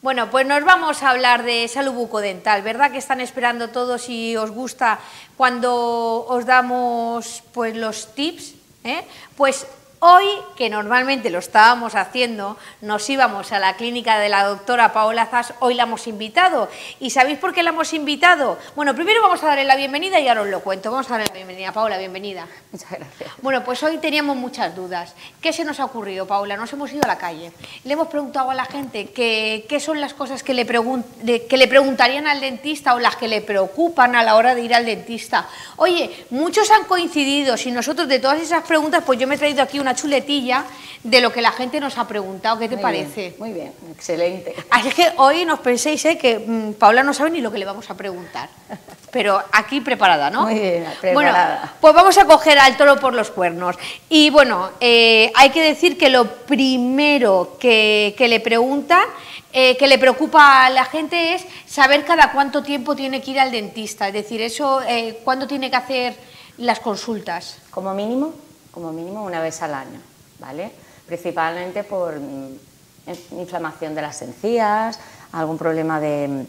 Bueno, pues nos vamos a hablar de salud bucodental, ¿verdad? Que están esperando todos y os gusta cuando os damos pues los tips, ¿eh? Pues hoy, que normalmente lo estábamos haciendo, nos íbamos a la clínica de la doctora Paola Zas, hoy la hemos invitado. ¿Y sabéis por qué la hemos invitado? Bueno, primero vamos a darle la bienvenida y ahora os lo cuento. Vamos a darle la bienvenida. Paola, bienvenida. Muchas gracias. Bueno, pues hoy teníamos muchas dudas. ¿Qué se nos ha ocurrido, Paola? Nos hemos ido a la calle. Le hemos preguntado a la gente qué son las cosas que le preguntarían al dentista o las que le preocupan a la hora de ir al dentista. Oye, muchos han coincidido. Si nosotros de todas esas preguntas, pues yo me he traído aquí una chuletilla de lo que la gente nos ha preguntado. ¿Qué te parece? Muy bien, excelente. Así que hoy nos penséis que Paola no sabe ni lo que le vamos a preguntar, pero aquí preparada, ¿no? Muy bien, preparada. Bueno, pues vamos a coger al toro por los cuernos. Y bueno, hay que decir que lo primero que le pregunta, que le preocupa a la gente es saber cada cuánto tiempo tiene que ir al dentista. Es decir, eso, ¿cuándo tiene que hacer las consultas? Como mínimo una vez al año, ¿vale? Principalmente por inflamación de las encías, algún problema de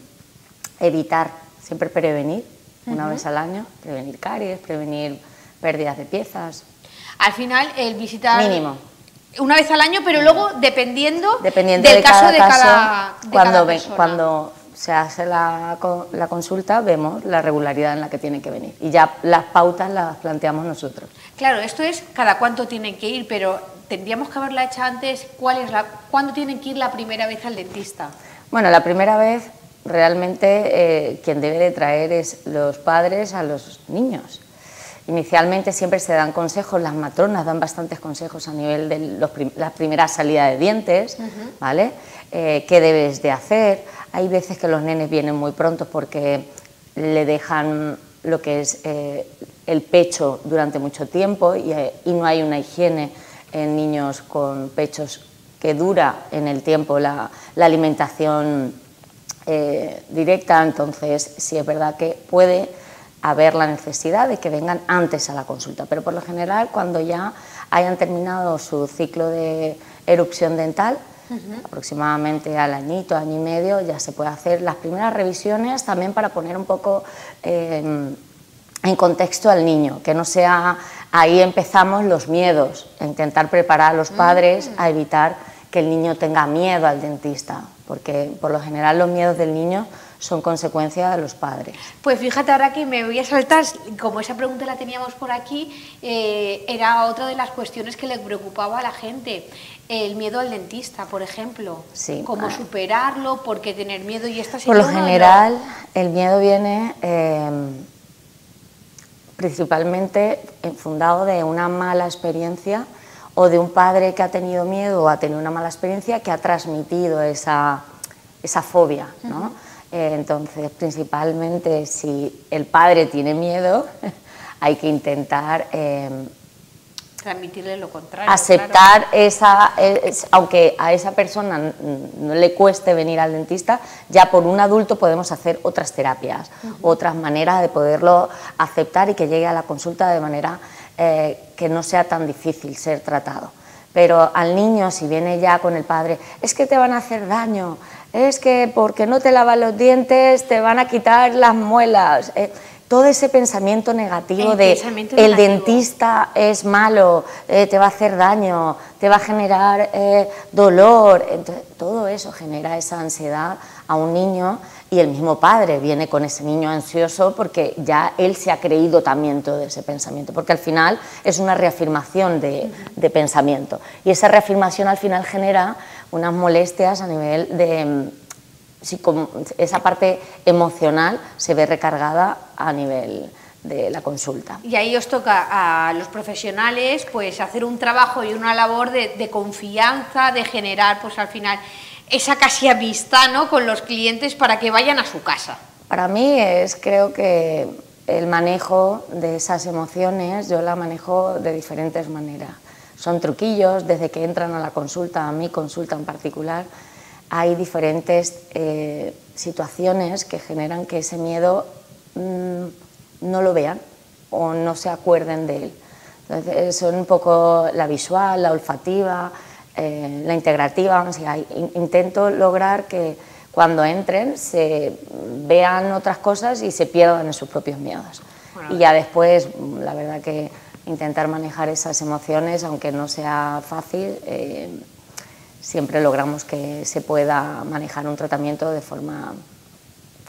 evitar, siempre prevenir, una vez al año, prevenir caries, prevenir pérdidas de piezas. Al final, el visitar... Mínimo. Una vez al año, pero luego dependiendo del caso de cada persona. Cuando se hace la consulta, vemos la regularidad en la que tiene que venir y ya las pautas las planteamos nosotros. Claro, esto es cada cuánto tienen que ir, pero tendríamos que haberla hecho antes. ¿Cuándo tienen que ir la primera vez al dentista? Bueno, la primera vez realmente quien debe de traer es los padres a los niños. Inicialmente siempre se dan consejos, las matronas dan bastantes consejos a nivel de las primeras salidas de dientes, ¿vale? ¿Qué debes de hacer? Hay veces que los nenes vienen muy pronto porque le dejan lo que es el pecho durante mucho tiempo y no hay una higiene en niños con pechos que dura en el tiempo la alimentación directa. Entonces sí es verdad que puede haber la necesidad de que vengan antes a la consulta, pero por lo general cuando ya hayan terminado su ciclo de erupción dental, aproximadamente al añito, año y medio, ya se puede hacer las primeras revisiones, también para poner un poco en contexto al niño, que no sea, ahí empezamos los miedos, a intentar preparar a los padres a evitar que el niño tenga miedo al dentista, porque por lo general los miedos del niño son consecuencia de los padres. Pues fíjate, ahora que me voy a saltar, como esa pregunta la teníamos por aquí, era otra de las cuestiones que le preocupaba a la gente, el miedo al dentista, por ejemplo. Sí, cómo superarlo, por qué tener miedo y estas... Por lo general, el miedo viene principalmente fundado de una mala experiencia o de un padre que ha tenido miedo o ha tenido una mala experiencia que ha transmitido esa fobia, ¿no? Entonces, principalmente, si el padre tiene miedo, hay que intentar transmitirle lo contrario. Aceptar, claro, aunque a esa persona no le cueste venir al dentista, ya por un adulto podemos hacer otras terapias, otras maneras de poderlo aceptar y que llegue a la consulta de manera que no sea tan difícil ser tratado. Pero al niño, si viene ya con el padre, es que te van a hacer daño, es que porque no te lavas los dientes te van a quitar las muelas, todo ese pensamiento negativo el dentista es malo, te va a hacer daño, te va a generar dolor. Entonces, todo eso genera esa ansiedad a un niño y el mismo padre viene con ese niño ansioso porque ya él se ha creído también todo ese pensamiento, porque al final es una reafirmación de pensamiento y esa reafirmación al final genera unas molestias a nivel de... esa parte emocional se ve recargada a nivel de la consulta. Y ahí os toca a los profesionales pues hacer un trabajo y una labor de confianza, de generar pues al final esa casi amistad, ¿no?, con los clientes para que vayan a su casa. Para mí creo que el manejo de esas emociones yo la manejo de diferentes maneras. Son truquillos, desde que entran a la consulta, a mi consulta en particular, hay diferentes situaciones que generan que ese miedo no lo vean o no se acuerden de él. Entonces, son un poco la visual, la olfativa, la integrativa. O sea, intento lograr que cuando entren se vean otras cosas y se pierdan en sus propios miedos. Bueno, y ya después, la verdad que intentar manejar esas emociones, aunque no sea fácil, siempre logramos que se pueda manejar un tratamiento de forma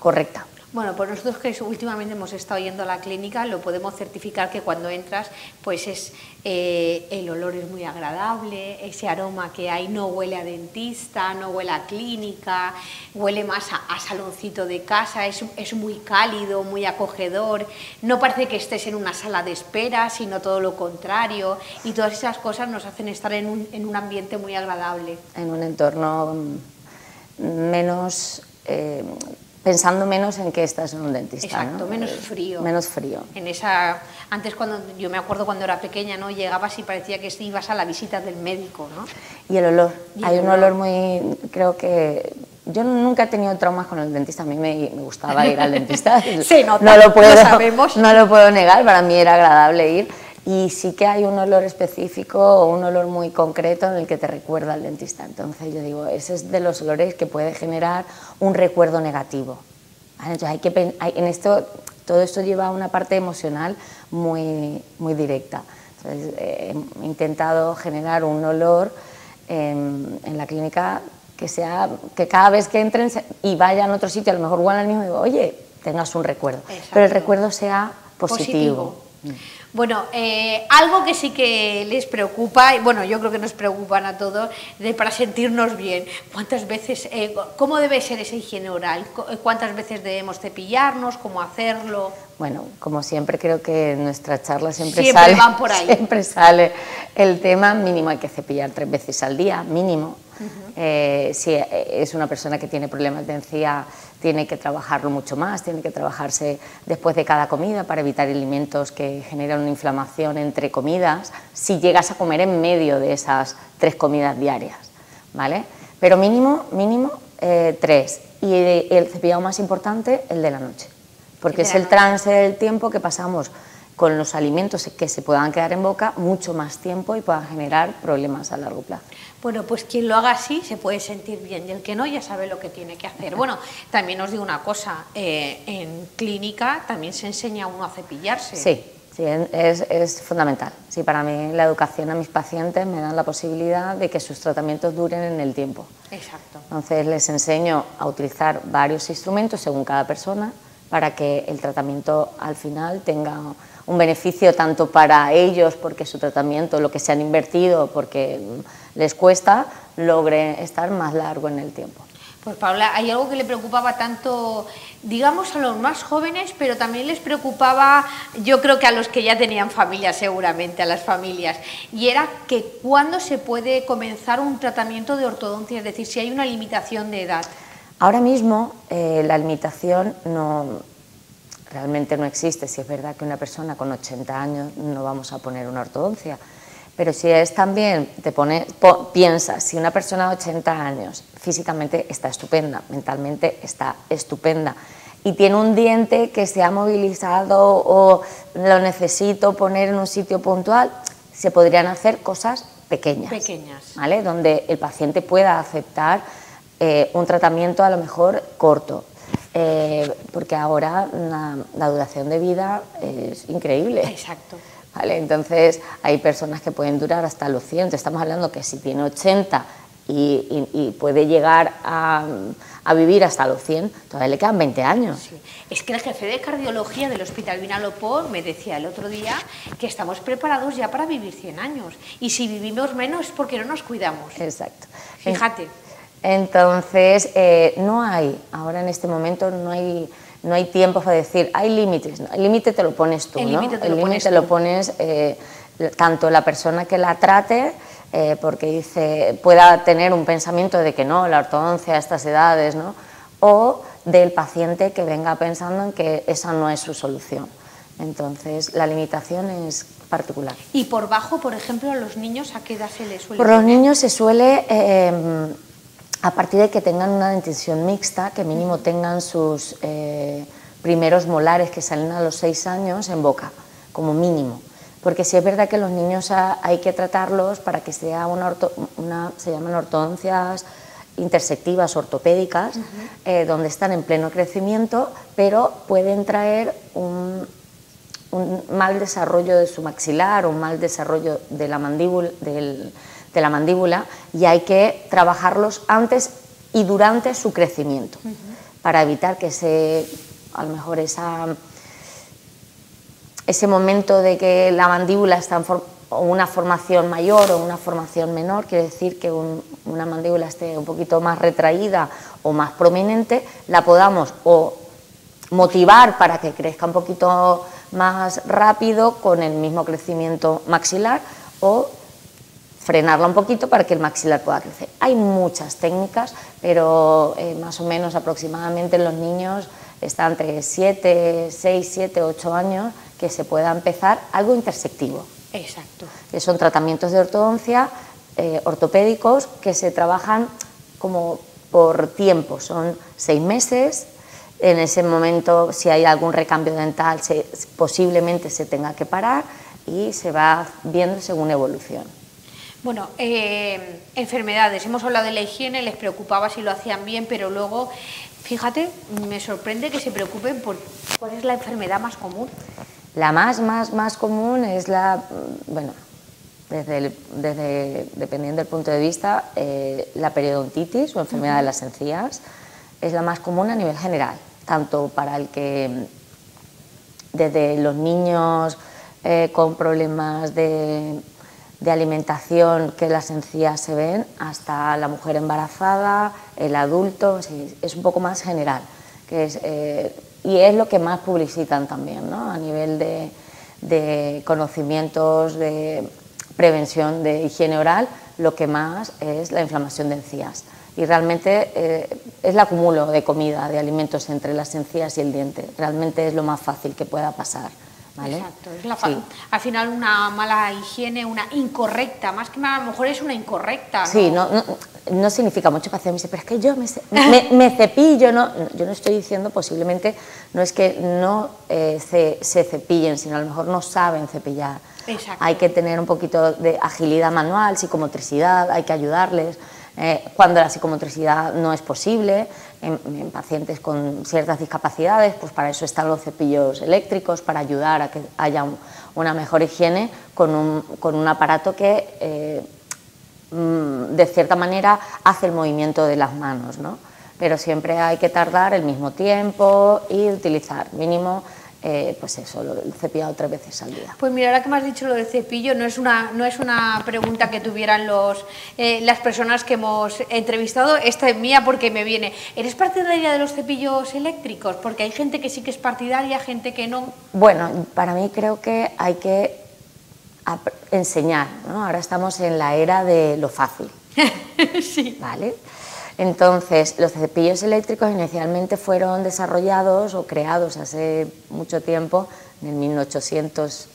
correcta. Bueno, pues nosotros que últimamente hemos estado yendo a la clínica, lo podemos certificar que cuando entras, pues es el olor es muy agradable, ese aroma que hay no huele a dentista, no huele a clínica, huele más a saloncito de casa, es muy cálido, muy acogedor, no parece que estés en una sala de espera, sino todo lo contrario, y todas esas cosas nos hacen estar en un ambiente muy agradable. En un entorno menos... pensando menos en que estás en un dentista. Exacto, ¿no? Menos frío. Menos frío. En esa, antes, cuando yo me acuerdo cuando era pequeña, ¿no? Llegabas y parecía que ibas a la visita del médico, ¿no? Y el olor. ¿Y hay el olor? Un olor muy... Creo que... Yo nunca he tenido traumas con el dentista, a mí me gustaba ir al dentista. Se nota, lo sabemos. No lo puedo negar, para mí era agradable ir. Y sí que hay un olor específico o un olor muy concreto en el que te recuerda al dentista. Entonces yo digo, ese es de los olores que puede generar un recuerdo negativo. Entonces hay que, en esto, todo esto lleva a una parte emocional muy, muy directa. Entonces he intentado generar un olor en la clínica que sea, que cada vez que entren y vayan a otro sitio, a lo mejor huelan al mismo y digo, oye, tengas un recuerdo. Exacto. Pero el recuerdo sea positivo. Bueno, algo que sí que les preocupa, y bueno, yo creo que nos preocupan a todos, para sentirnos bien, ¿cuántas veces, cómo debe ser esa higiene oral? ¿Cuántas veces debemos cepillarnos? ¿Cómo hacerlo? Bueno, como siempre, creo que en nuestras charlas siempre sale el tema mínimo, hay que cepillar 3 veces al día, mínimo. Si es una persona que tiene problemas de encía, tiene que trabajarlo mucho más, tiene que trabajarse después de cada comida para evitar alimentos que generan una inflamación entre comidas, si llegas a comer en medio de esas 3 comidas diarias, ¿vale? Pero mínimo 3, y el cepillado más importante, el de la noche, porque es el trance del tiempo que pasamos con los alimentos que se puedan quedar en boca mucho más tiempo y puedan generar problemas a largo plazo. Bueno, pues quien lo haga así se puede sentir bien, y el que no ya sabe lo que tiene que hacer. Bueno, también os digo una cosa, en clínica también se enseña a uno a cepillarse. Sí, sí, es fundamental. Sí, para mí la educación a mis pacientes me da la posibilidad de que sus tratamientos duren en el tiempo. Exacto. Entonces les enseño a utilizar varios instrumentos según cada persona para que el tratamiento al final tenga un beneficio tanto para ellos, porque su tratamiento, lo que se han invertido, porque les cuesta, logre estar más largo en el tiempo. Pues Paola, hay algo que le preocupaba tanto, digamos, a los más jóvenes, pero también les preocupaba, yo creo que a los que ya tenían familia, seguramente, a las familias, y era que cuándo se puede comenzar un tratamiento de ortodoncia, es decir, si hay una limitación de edad. Ahora mismo la limitación no... Realmente no existe. Si es verdad que una persona con 80 años no vamos a poner una ortodoncia, pero si es también, piensa, si una persona de 80 años físicamente está estupenda, mentalmente está estupenda y tiene un diente que se ha movilizado o lo necesito poner en un sitio puntual, se podrían hacer cosas pequeñas, ¿vale? Donde el paciente pueda aceptar un tratamiento a lo mejor corto. Porque ahora la duración de vida es increíble. Exacto. ¿Vale? Entonces hay personas que pueden durar hasta los 100. Estamos hablando que si tiene 80 y puede llegar a vivir hasta los 100, todavía le quedan 20 años. Sí. Es que el jefe de cardiología del Hospital Vinalopó me decía el otro día que estamos preparados ya para vivir 100 años. Y si vivimos menos es porque no nos cuidamos. Exacto. Fíjate. Entonces, no hay, ahora en este momento no hay tiempo para decir, hay límites, ¿no? El límite te lo pones tú, ¿no? El límite lo pones tanto la persona que la trate, porque dice, pueda tener un pensamiento de que no, la ortodoncia a estas edades, ¿no? O del paciente que venga pensando en que esa no es su solución. Entonces, la limitación es particular. ¿Y por bajo, por ejemplo, a los niños a qué edad se les suele poner? Por los niños se suele... a partir de que tengan una dentición mixta, que mínimo tengan sus primeros molares que salen a los 6 años en boca, como mínimo. Porque sí es verdad que los niños hay que tratarlos para que sea una se llaman ortodoncias intersectivas, ortopédicas, donde están en pleno crecimiento, pero pueden traer un mal desarrollo de su maxilar, un mal desarrollo de la mandíbula, de la mandíbula, y hay que trabajarlos antes y durante su crecimiento, para evitar que ese momento de que la mandíbula está en una formación mayor o una formación menor, quiere decir que una mandíbula esté un poquito más retraída o más prominente, la podamos o motivar para que crezca un poquito más rápido con el mismo crecimiento maxilar, o frenarla un poquito para que el maxilar pueda crecer. Hay muchas técnicas, pero más o menos aproximadamente en los niños está entre 6, 7, 8 años que se pueda empezar algo intersectivo. Exacto. Que son tratamientos de ortodoncia ortopédicos que se trabajan como por tiempo, son 6 meses. En ese momento, si hay algún recambio dental, posiblemente se tenga que parar, y se va viendo según evolución. Bueno, enfermedades, hemos hablado de la higiene, les preocupaba si lo hacían bien, pero luego, fíjate, me sorprende que se preocupen por cuál es la enfermedad más común. La más común es la, bueno, dependiendo del punto de vista, la periodontitis o enfermedad de las encías, es la más común a nivel general, tanto para el que desde los niños con problemas de alimentación que las encías se ven, hasta la mujer embarazada, el adulto, sí, es un poco más general, que es, y es lo que más publicitan también, ¿no? A nivel de conocimientos de prevención de higiene oral, lo que más es la inflamación de encías. Y realmente es el acumulo de comida, de alimentos entre las encías y el diente. Realmente es lo más fácil que pueda pasar, ¿vale? Exacto. Es al final una mala higiene, una incorrecta, más que nada, a lo mejor es una incorrecta, ¿no? Sí, no significa mucho. Para mí me dice, pero es que yo me cepillo, yo no estoy diciendo, posiblemente no es que no se cepillen, sino a lo mejor no saben cepillar. Exacto. Hay que tener un poquito de agilidad manual, psicomotricidad, hay que ayudarles. Cuando la psicomotricidad no es posible, en pacientes con ciertas discapacidades, pues para eso están los cepillos eléctricos, para ayudar a que haya una mejor higiene con un aparato que, de cierta manera, hace el movimiento de las manos, ¿no? Pero siempre hay que tardar el mismo tiempo y utilizar mínimo, pues eso, lo he cepillado 3 veces al día. Pues mira, ahora que me has dicho lo del cepillo, no es una pregunta que tuvieran las personas que hemos entrevistado. Esta es mía porque me viene. ¿Eres partidaria de los cepillos eléctricos? Porque hay gente que sí que es partidaria, gente que no. Bueno, para mí creo que hay que enseñar, ¿no? Ahora estamos en la era de lo fácil. Sí. ¿Vale? Entonces, los cepillos eléctricos inicialmente fueron desarrollados o creados hace mucho tiempo, en el 1800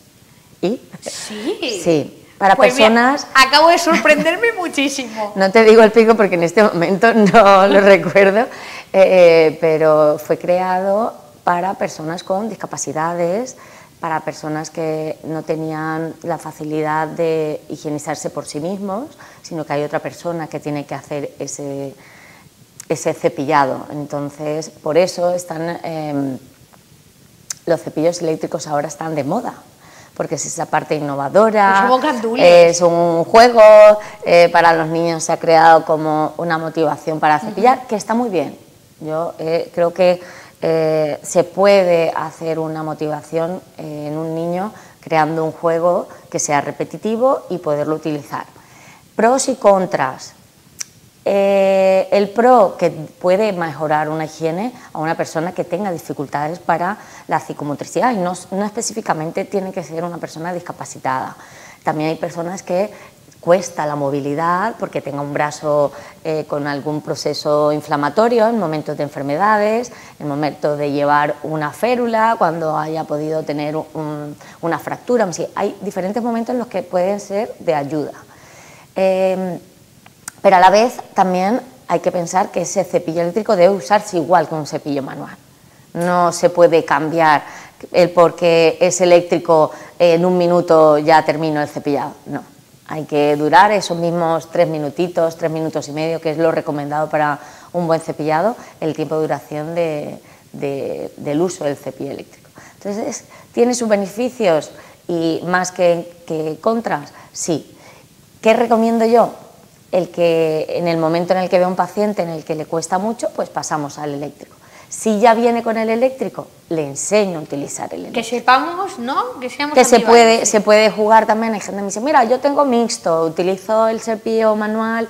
y... Sí. Sí, para pues personas... Mira, acabo de sorprenderme muchísimo. No te digo el pico porque en este momento no lo recuerdo, pero fue creado para personas con discapacidades, para personas que no tenían la facilidad de higienizarse por sí mismos, sino que hay otra persona que tiene que hacer ese cepillado. Entonces, por eso están los cepillos eléctricos ahora están de moda, porque es esa parte innovadora, es un juego, para los niños se ha creado como una motivación para cepillar, que está muy bien. Yo creo que se puede hacer una motivación en un niño creando un juego que sea repetitivo y poderlo utilizar. Pros y contras. El pro, que puede mejorar una higiene a una persona que tenga dificultades para la psicomotricidad, y no específicamente tiene que ser una persona discapacitada. También hay personas que cuesta la movilidad porque tenga un brazo con algún proceso inflamatorio en momentos de enfermedades, en momentos de llevar una férula, cuando haya podido tener una fractura. Sí, hay diferentes momentos en los que pueden ser de ayuda. Pero a la vez también hay que pensar que ese cepillo eléctrico debe usarse igual que un cepillo manual. No se puede cambiar el porque es eléctrico en un minuto ya termino el cepillado, no. Hay que durar esos mismos 3 minutitos, 3 minutos y medio, que es lo recomendado para un buen cepillado, el tiempo de duración del uso del cepillo eléctrico. Entonces, ¿tiene sus beneficios y más que contras? Sí. ¿Qué recomiendo yo? El que en el momento en el que veo a un paciente en el que le cuesta mucho, pues pasamos al eléctrico. Si ya viene con el eléctrico, le enseño a utilizar el eléctrico. Que sepamos, ¿no? Que seamos amigables. Se puede jugar también. Hay gente que me dice, mira, yo tengo mixto, utilizo el cepillo manual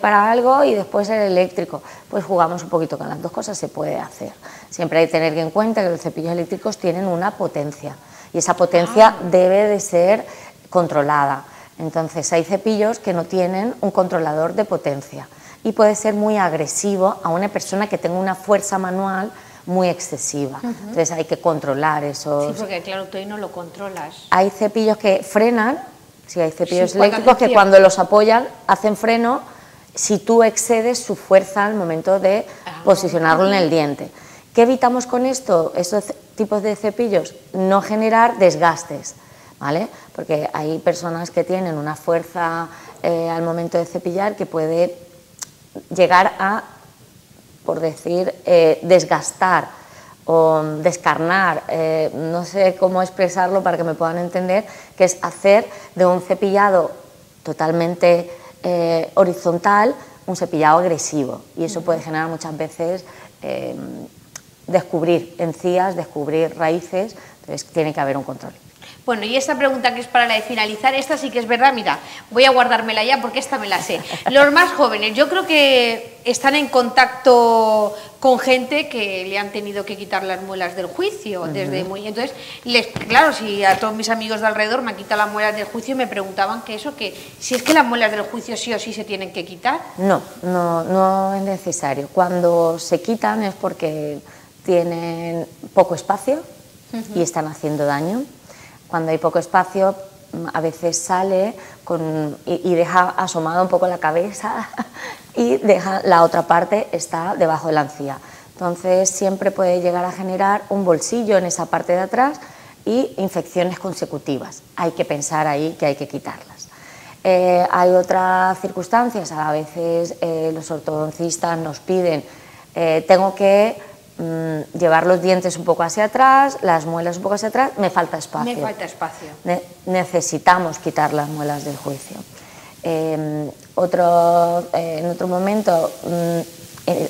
para algo y después el eléctrico. Pues jugamos un poquito con las dos cosas, se puede hacer. Siempre hay que tener en cuenta que los cepillos eléctricos tienen una potencia y esa potencia debe de ser controlada. Entonces hay cepillos que no tienen un controlador de potencia y puede ser muy agresivo a una persona que tenga una fuerza manual muy excesiva. Entonces hay que controlar eso. Sí, porque claro, tú ahí no lo controlas. Hay cepillos que frenan, sí, hay cepillos eléctricos que cuando los apoyan hacen freno si tú excedes su fuerza al momento de posicionarlo en el diente. ¿Qué evitamos con esto? Esos tipos de cepillos, no generar desgastes, ¿vale? Porque hay personas que tienen una fuerza al momento de cepillar que puede llegar a, por decir, desgastar o descarnar, no sé cómo expresarlo para que me puedan entender, que es hacer de un cepillado totalmente horizontal un cepillado agresivo, y eso puede generar muchas veces descubrir encías, descubrir raíces. Entonces tiene que haber un control. Bueno, y esta pregunta que es para la de finalizar, esta sí que es verdad, mira, voy a guardármela ya porque esta me la sé. Los más jóvenes, yo creo que están en contacto con gente que le han tenido que quitar las muelas del juicio desde muy... Entonces, claro, si a todos mis amigos de alrededor me han quitado las muelas del juicio, me preguntaban que eso, que si es que las muelas del juicio sí o sí se tienen que quitar. No, no es necesario. Cuando se quitan es porque tienen poco espacio y están haciendo daño. Cuando hay poco espacio, a veces sale y deja asomada un poco la cabeza y deja la otra parte, está debajo de la encía. Entonces siempre puede llegar a generar un bolsillo en esa parte de atrás y infecciones consecutivas. Hay que pensar ahí que hay que quitarlas. Hay otras circunstancias, a veces los ortodoncistas nos piden, tengo que llevar los dientes un poco hacia atrás, las muelas un poco hacia atrás, me falta espacio. Me falta espacio. Necesitamos quitar las muelas del juicio. En otro momento,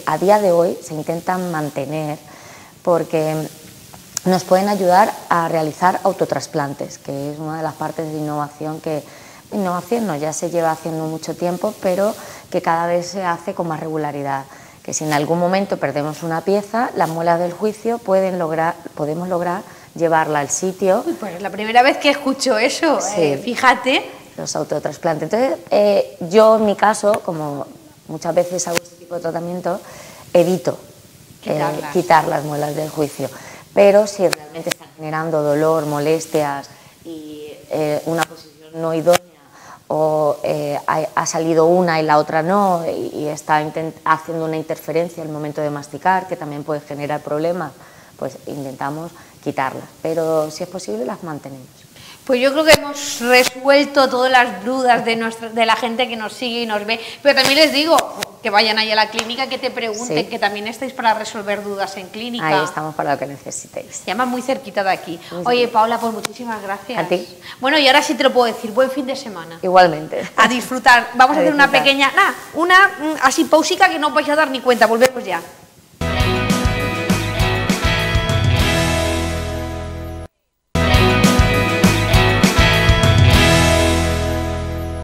a día de hoy se intentan mantener porque nos pueden ayudar a realizar autotrasplantes, que es una de las partes de innovación ya se lleva haciendo mucho tiempo, pero que cada vez se hace con más regularidad. Que si en algún momento perdemos una pieza, las muelas del juicio podemos lograr llevarla al sitio. Uy, pues es la primera vez que escucho eso, sí. Fíjate. Los autotrasplantes. Entonces, yo en mi caso, como muchas veces hago este tipo de tratamiento, evito quitar las muelas del juicio. Pero si realmente están generando dolor, molestias y una posición no idónea, o ha salido una y la otra no, y está haciendo una interferencia al momento de masticar, que también puede generar problemas, pues intentamos quitarlas, pero si es posible las mantenemos. Pues yo creo que hemos resuelto todas las dudas de la gente que nos sigue y nos ve, pero también les digo que vayan ahí a la clínica, que te pregunten, que también estáis para resolver dudas en clínica. Ahí estamos para lo que necesitéis. Llama muy cerquita de aquí. Oye, Paola, pues muchísimas gracias. A ti. Bueno, y ahora sí te lo puedo decir, buen fin de semana. Igualmente. A disfrutar. Vamos a hacer una pequeña, así pausica que no os vais a dar ni cuenta, volvemos ya.